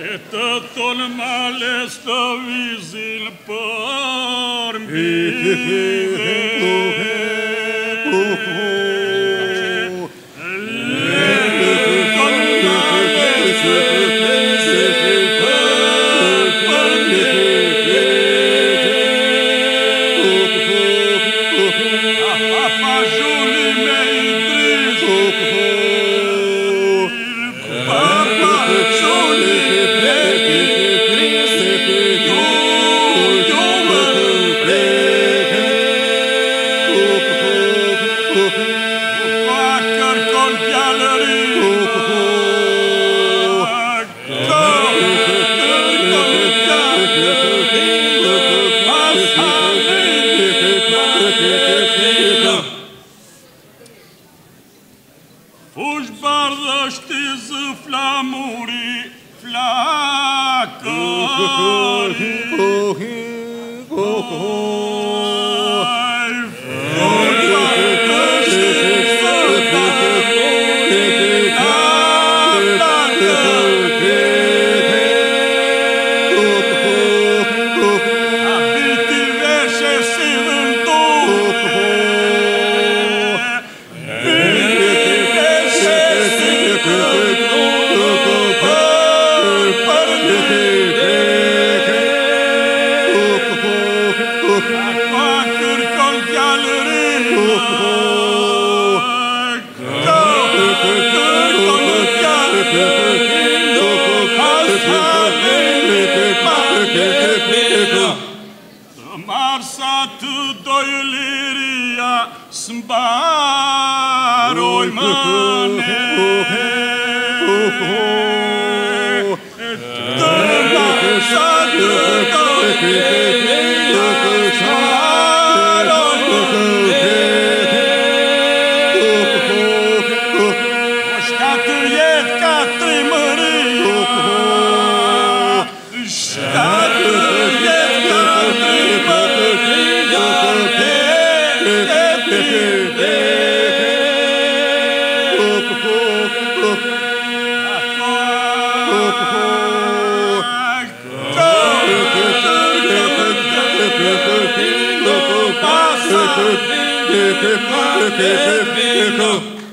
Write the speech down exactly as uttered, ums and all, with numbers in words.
Letătul male stă vizil Pe pe pe pe pe pe pe